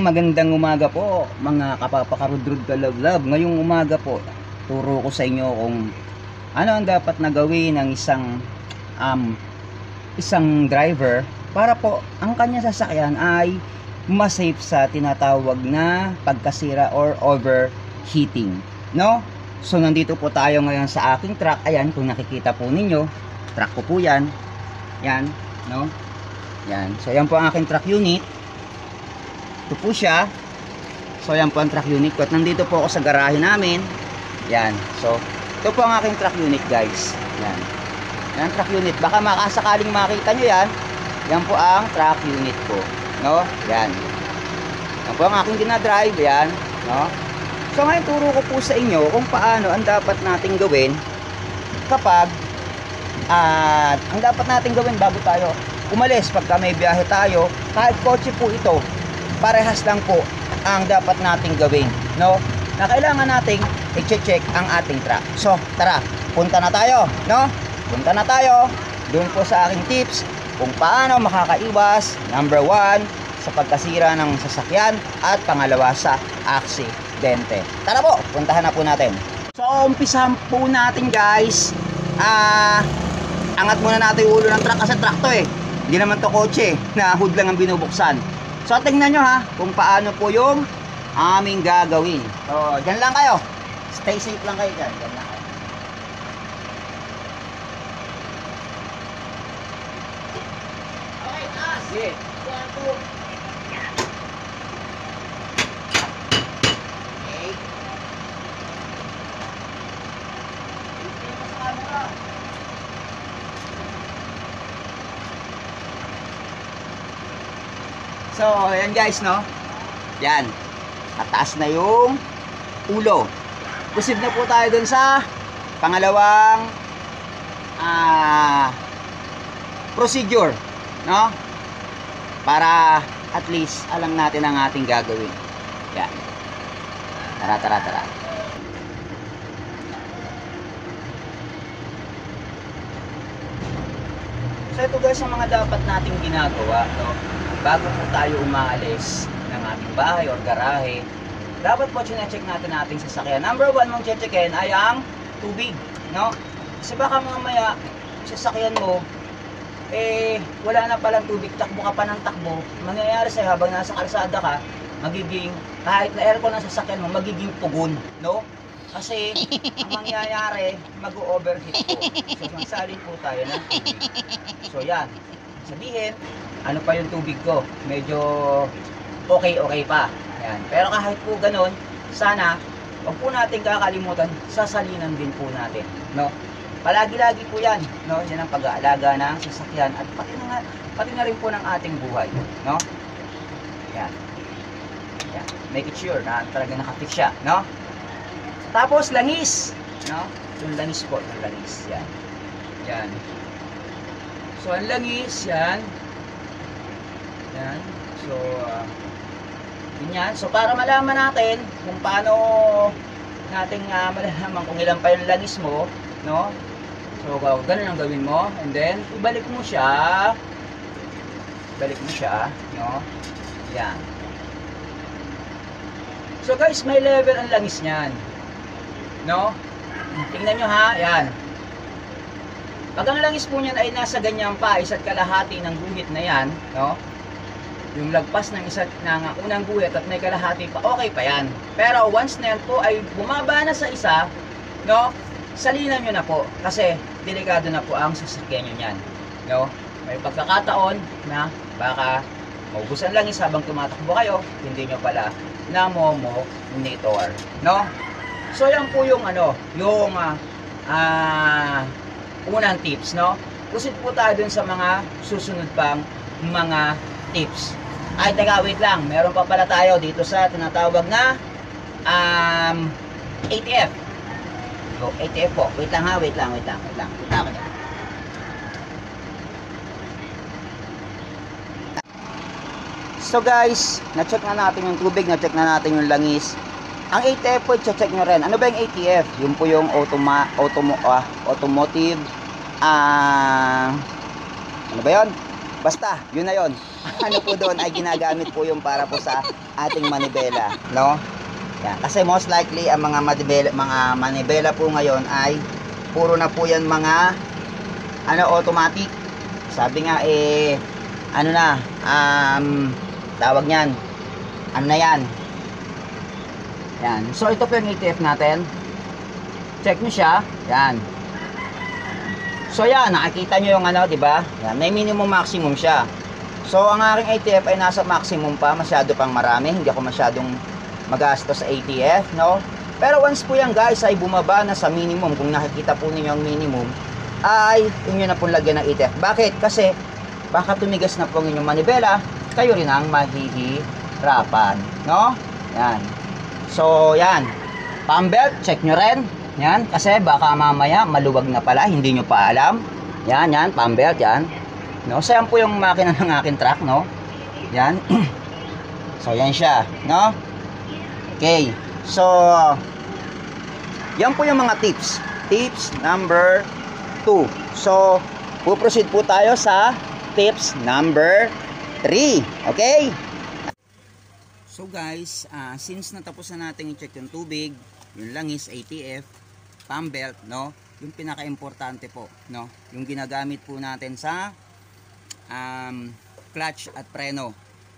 Magandang umaga po mga kapapakarudrud kalablab. Ngayong umaga po, turo ko sa inyo kung ano ang dapat na gawin ng isang driver para po ang kanyang sasakyan ay ma-safe sa tinatawag na pagkasira or overheating, no? So nandito po tayo ngayon sa aking truck. Ayan, kung nakikita po ninyo, truck ko po yan. Yan, no? Yan. So yan po ang aking truck unit. Ito po siya. So yan po ang truck unit ko. At nandito po ako sa garahe namin. Yan. So ito po ang aking truck unit, guys. Yan. Yan ang truck unit. Baka makasakaling makita nyo yan. Yan po ang truck unit ko, no? Yan. Yan po ang aking dinadrive. Yan, no? So ngayon turo ko po sa inyo kung paano ang dapat nating gawin kapag ang dapat nating gawin bago tayo umalis pagka may biyahe tayo. Kahit kotse po ito, parehas lang po ang dapat nating gawin, no? Na kailangan nating i-check ang ating truck. So, tara, punta na tayo, no? Punta na tayo doon po sa aking tips kung paano makakaiwas, number 1, sa pagkasira ng sasakyan at pangalawa sa aksidente. Tara po, puntahan na po natin. So, umpisahan po natin, guys. Angat muna natin yung ulo ng truck kasi truck to eh. Hindi naman to kotse na hood lang ang binubuksan. So tingnan nyo ha kung paano po yung aming gagawin. So dyan lang kayo. Stay safe lang kayo dyan. Dyan lang kayo. Okay, taas. Yeah. Okay. Okay. So, ayan guys, no? Yan. Mataas na yung ulo. Proceed na po tayo dun sa pangalawang procedure, no? Para at least alam natin ang ating gagawin. Yan. Tara, tara, tara. So, ito guys ang mga dapat nating ginagawa, no? Bago po tayo umaalis ng ating bahay or garahe, dapat po chine-check natin ating sasakyan. Number 1 mong checkin ay ang tubig, no? Kasi baka mamaya sasakyan mo eh wala na palang tubig, takbo ka pa ng takbo, mangyayari sa'yo habang nasa kalsada ka, magiging kahit na aircon ang sasakyan mo, magiging pugon, no? Kasi ang mangyayari, mag-overheat po. So magsalin po tayo ng tubig. So yan, sabihin ano pa yung tubig ko, medyo okay pa. Ayan. Pero kahit po ganun, sana wag po natin kakalimutan, sasalinan din po natin, no? Palagi-lagi po yan, no? Yan ang pag-aalaga ng sasakyan at pati na rin po ng ating buhay, no? Ayan. Ayan. Make it sure na talaga nakafix siya, no? Tapos langis, no? Yung langis po, yung langis, yan. Yan. So ang langis, yan. Yan. So, ganyan. So, para malaman natin kung paano natin malalaman kung ilan pa yung langis mo, no? So, ganun ang gawin mo. And then, ibalik mo siya. Ibalik mo siya, no? Yan. So, guys, may level ang langis niyan, no? Tingnan nyo ha, yan. Pag ang langis po niyan ay nasa ganyan pa, isa't kalahati ng guhit na yan, no? Yung lagpas ng isa ng unang guhit at may kalahati pa, okay pa yan. Pero once na yan po ay bumaba na sa isa, no, salinan nyo na po kasi delikado na po ang sasakyan nyo niyan, no? May pagkakataon na baka maubusan lang isa habang tumatakbo kayo, hindi nyo pala namomonitor, no? So yan po yung ano, yung unang tips, no? Proceed po tayo dun sa mga susunod pang mga tips. Ay, teka, wait lang. Meron pa pala tayo dito sa tinatawag na ATF. So, ATF po. Wait lang ha, wait lang. Punta ako dyan. So guys, na-check na natin yung tubig, na-check na natin yung langis. Ang ATF po, i-check nyo rin. Ano ba yung ATF? Yun po yung automotive ano ba yun? Basta, yun na yun. Ano po doon ay ginagamit po yung para po sa ating manibela, no? Yan. Kasi most likely ang mga manibela po ngayon ay puro na po yan mga automatic. Sabi nga tawag niyan. Ano na yan? Yan. So ito po yung ATF natin. Check nyo siya. Yan. So yan, nakikita nyo yung di ba? Yan. May minimum maximum siya. So ang aking ATF ay nasa maximum pa, masyado pang marami. Hindi ako masyadong magastos sa ATF, no? Pero once po yan guys ay bumaba na sa minimum, kung nakikita po ninyo ang minimum, ay inyo na po lagyan ng ATF. Bakit? Kasi baka tumigas na po ang inyong manibela, kayo rin ang mahihirapan, no? Yan. So yan, pump belt, check nyo rin. Yan, kasi baka mamaya maluwag na pala, hindi nyo pa alam. Yan, yan, pump belt, yan. No, so yan po yung makina ng akin truck, no? Yan. So yan siya, no? Okay. So yan po yung mga tips. Tips number 2. So puproceed po tayo sa tips number 3. Okay? So guys, since natapos na natin i-check yung tubig, yung langis, ATF, pump belt, no? Yung pinaka-importante po, no? Yung ginagamit po natin sa clutch at preno,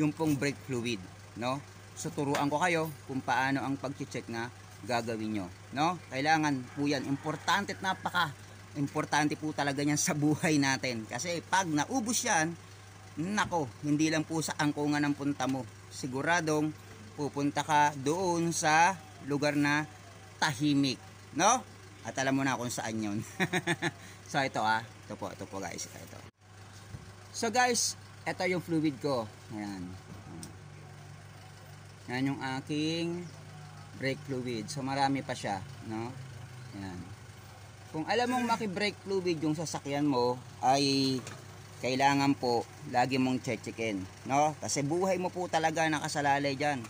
yung pong brake fluid, no? So turuan ko kayo kung paano ang pag-check na gagawin nyo, no? Kailangan po yan, importante at napaka-importante po talaga yan sa buhay natin. Kasi pag naubos yan, nako, hindi lang po sa angkungan ng punta mo. Siguradong pupunta ka doon sa lugar na tahimik, no? At alam mo na kung saan yun. So ito ito po guys, ito. So guys, ito yung fluid ko. Ayan. Yan yung aking brake fluid. So marami pa siya, no? Yan. Kung alam mong maki-brake fluid yung sasakyan mo, ay kailangan po lagi mong check-checkin, no? Kasi buhay mo po talaga nakasalalay diyan.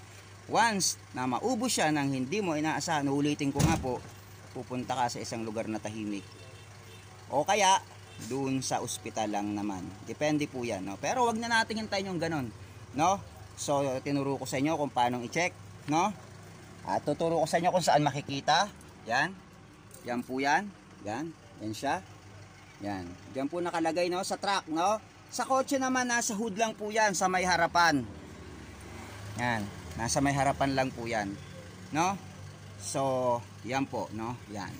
Once na maubos siya nang hindi mo inaasahan, ulitin ko nga po, pupunta ka sa isang lugar na tahimik. O kaya doon sa ospital lang naman. Depende po 'yan, no? Pero wag na nating hintayin yung ganun, no? So tinuro ko sa inyo kung paano i-check, no? At tuturo ko sa inyo kung saan makikita. Yan. Yan po yan. Yan. Yan siya. Yan. Diyan po nakalagay, no? Sa truck, no? Sa kotse naman, nasa hood lang po yan. Sa may harapan. Yan. Nasa may harapan lang po yan. No? So, yan po, no? Yan.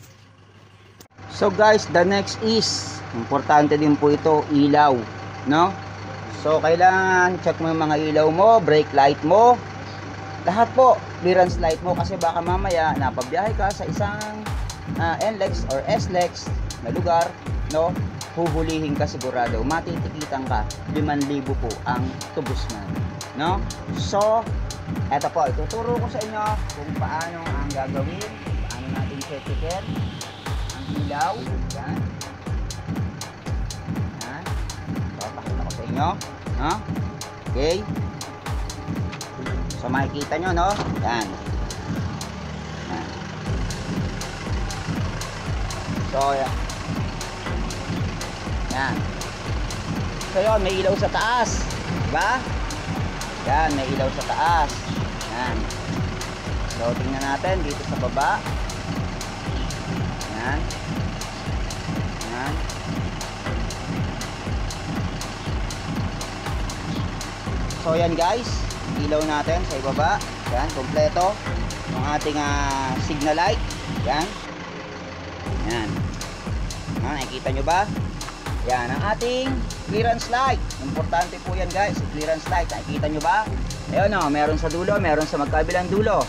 So guys, the next is, importante din po ito, ilaw. No? So kailangan check mo yung mga ilaw mo, brake light mo, lahat po, clearance light mo, kasi baka mamaya napabiyahe ka sa isang NLEX or SLEX na lugar, no? Huhulihin ka sigurado, matitikitan ka, 5,000 po ang tubusnan, no? So eto po, ituturo ko sa inyo kung paano ang gagawin, paano natin check-checkin ang ilaw. Yan. Yan. So pakita ko sa inyo, no? Okay. So makikita nyo, no? Yan. Yan. So yan. Yan. So yun, may ilaw sa taas, diba? Yan, may ilaw sa taas. Yan. So tingnan natin dito sa baba. Yan. Yan. So yan guys, ilaw natin sa ibaba. Yan, kompleto ng ating signal light. Yan. Yan. Ah, nakikita nyo ba? Yan, ang ating clearance light. Importante po yan guys, clearance light. Nakikita nyo ba? Ayun o, meron sa dulo, meron sa magkabilang dulo.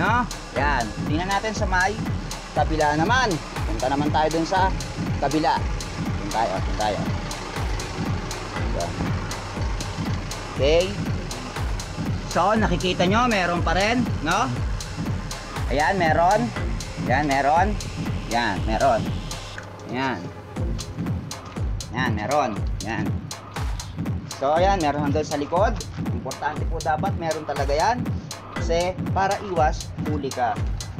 No? Yan. Tingnan natin sa may kabila naman. Punta naman tayo dun sa kabila. Punta tayo. Okay. So, nakikita nyo, meron pa rin, no? Ayan, meron. Ayan, meron. Ayan, meron. Ayan. Ayan, meron. Ayan. So, ayan, meron hanggang sa likod. Importante po dapat, meron talaga yan. Kasi, para iwas, huli ka.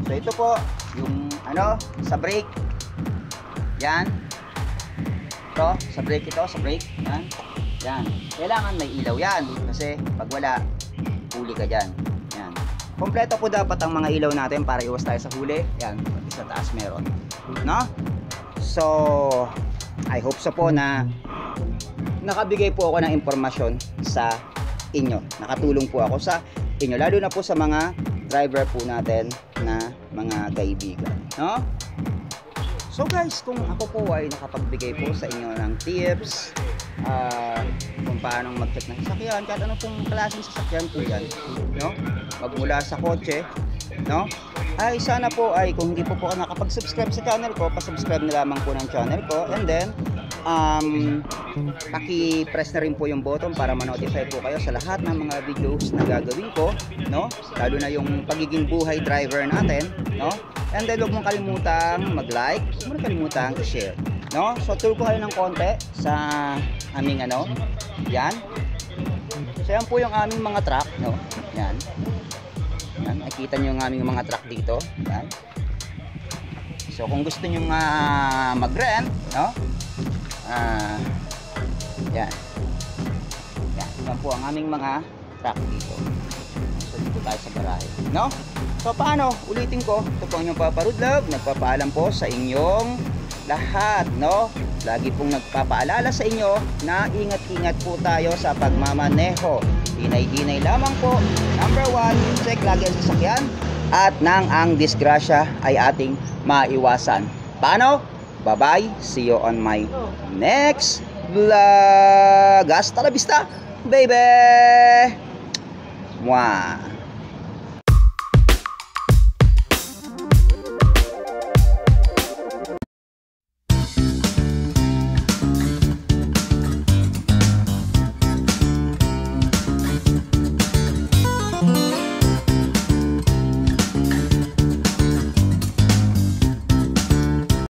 So, ito po, yung, sa brake. Ayan. Ito, sa brake. Ayan. Yan. Kailangan may ilaw yan. Kasi pag wala, huli ka dyan. Yan. Kompleto po dapat ang mga ilaw natin para iwas tayo sa huli. Yan. Sa taas meron. No? So, I hope so po na nakabigay po ako ng impormasyon sa inyo. Nakatulong po ako sa inyo. Lalo na po sa mga driver po natin na mga kaibigan. No? So guys, kung ako po ay nakapagbigay po sa inyo ng tips kung paano mag-check ng sasakyan, kahit ano pong klaseng sasakyan po yan, no? Magmula sa kotse, no? Ay sana po ay kung hindi po po nakapag-subscribe sa channel ko, pasubscribe na lamang po ng channel ko, and then paki-press na rin po yung button para ma-notify po kayo sa lahat ng mga videos na gagawin ko, no? Lalo na yung pagiging buhay driver natin, no? And then huwag mong kalimutang mag-like, huwag mong kalimutang i-share, no? So tour ko kayo ng konti sa aming ano, yan. So yan po yung aming mga truck, no? Yan. Yan, nakita nyo yung aming mga truck dito, yan. So kung gusto nyo nga mag-rent, no? Yan. Yan. Yan po ang aming mga truck dito. So dito tayo sa garahe, no? So paano? Ulitin ko. Ito po ang inyong Papa Rude Love. Nagpapaalam po sa inyong lahat, no? Lagi pong nagpapaalala sa inyo na ingat-ingat po tayo sa pagmamaneho. Hinay-hinay lamang po. Number 1, check lagi ang sasakyan. At nang ang disgrasya ay ating maiwasan. Paano? Bye-bye. See you on my next vlog. Hasta la vista, baby! Mwah!